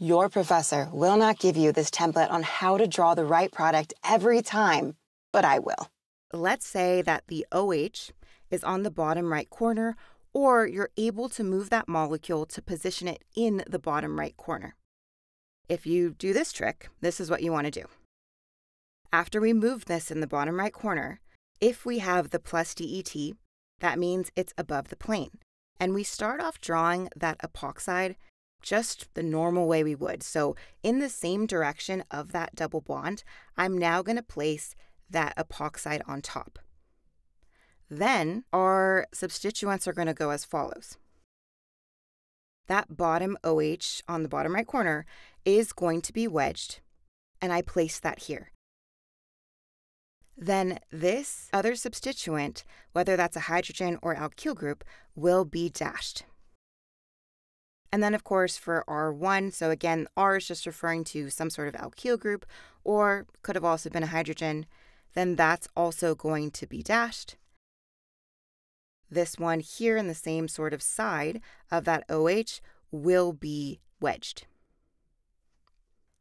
Your professor will not give you this template on how to draw the right product every time, but I will. Let's say that the OH is on the bottom right corner, or you're able to move that molecule to position it in the bottom right corner. If you do this trick, this is what you want to do. After we move this in the bottom right corner, if we have the plus DET, that means it's above the plane. And we start off drawing that epoxide just the normal way we would. So in the same direction of that double bond, I'm now going to place that epoxide on top. Then our substituents are going to go as follows. That bottom OH on the bottom right corner is going to be wedged, and I place that here. Then this other substituent, whether that's a hydrogen or alkyl group, will be dashed. And then, of course, for R1, so again, R is just referring to some sort of alkyl group, or could have also been a hydrogen, then that's also going to be dashed. This one here in the same sort of side of that OH will be wedged.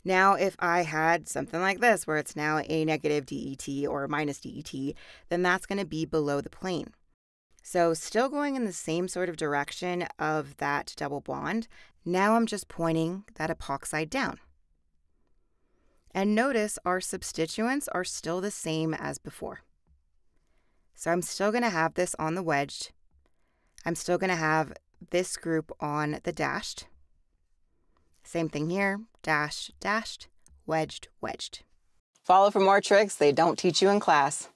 Now, if I had something like this, where it's now a negative DET or a minus DET, then that's going to be below the plane. So still going in the same sort of direction of that double bond. Now I'm just pointing that epoxide down. And notice our substituents are still the same as before. So I'm still going to have this on the wedged. I'm still going to have this group on the dashed. Same thing here, dashed, dashed, wedged, wedged. Follow for more tricks they don't teach you in class.